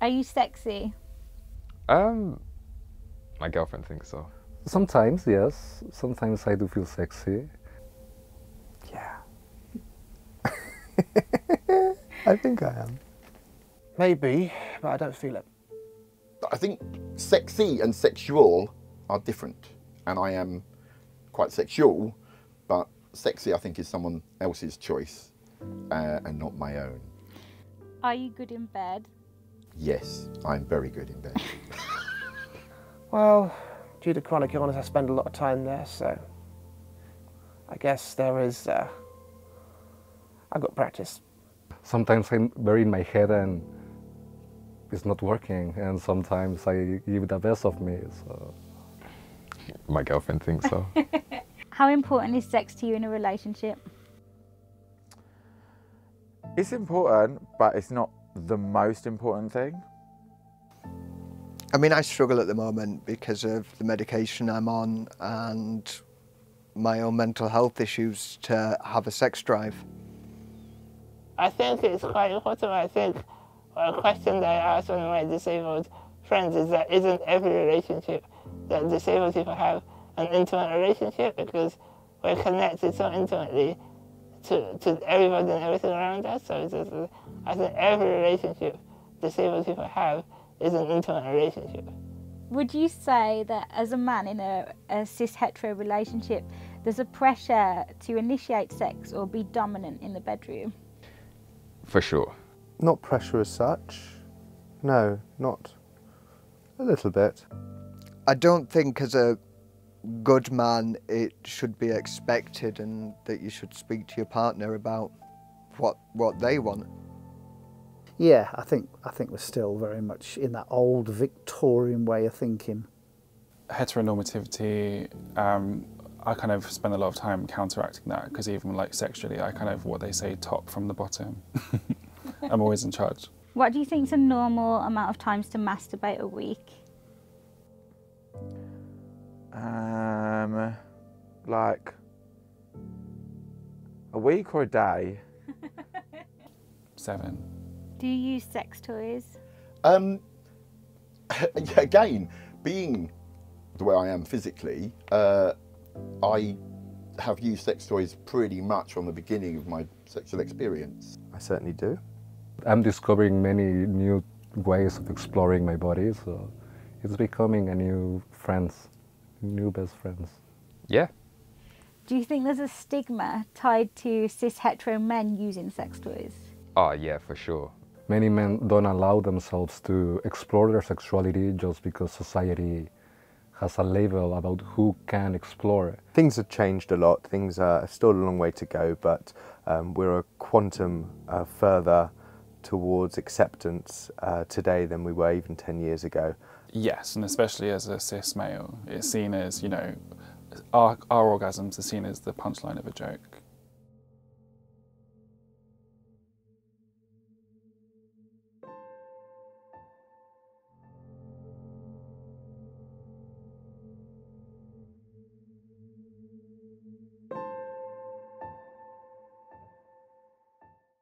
Are you sexy? My girlfriend thinks so. Sometimes, yes. Sometimes I do feel sexy. Yeah. I think I am. Maybe, but I don't feel it. I think sexy and sexual are different, and I am quite sexual, but sexy I think is someone else's choice and not my own. Are you good in bed? Yes, I'm very good in bed. Well, due to chronic illness I spend a lot of time there, so I guess there is, I've got practice. Sometimes I'm very in my head and it's not working, and sometimes I give the best of me, so... My girlfriend thinks so. How important is sex to you in a relationship? It's important, but it's not the most important thing. I mean, I struggle at the moment because of the medication I'm on and my own mental health issues to have a sex drive. I think it's quite important. I think a question that I ask one of my disabled friends is that isn't every relationship that disabled people have an intimate relationship, because we're connected so intimately to everybody and everything around us. So it's just, I think every relationship disabled people have is an intimate relationship. Would you say that as a man in a cis-hetero relationship, there's a pressure to initiate sex or be dominant in the bedroom? For sure. Not pressure as such. No, not. A little bit. I don't think as a good man it should be expected, and that you should speak to your partner about what they want. Yeah, I think we're still very much in that old Victorian way of thinking. Heteronormativity, I kind of spend a lot of time counteracting that, because even like sexually, I kind of, what they say, top from the bottom. I'm always in charge. What do you think is a normal amount of times to masturbate a week? Like a week or a day? 7. Do you use sex toys? Again, being the way I am physically, I have used sex toys pretty much from the beginning of my sexual experience. I certainly do. I'm discovering many new ways of exploring my body, so it's becoming a new friends, new best friends. Yeah. Do you think there's a stigma tied to cis-hetero men using sex toys? Oh yeah, for sure. Many men don't allow themselves to explore their sexuality just because society has a label about who can explore it. Things have changed a lot. Things are still a long way to go, but we're a quantum further towards acceptance today than we were even 10 years ago. Yes, and especially as a cis male, it's seen as, you know, our orgasms are seen as the punchline of a joke.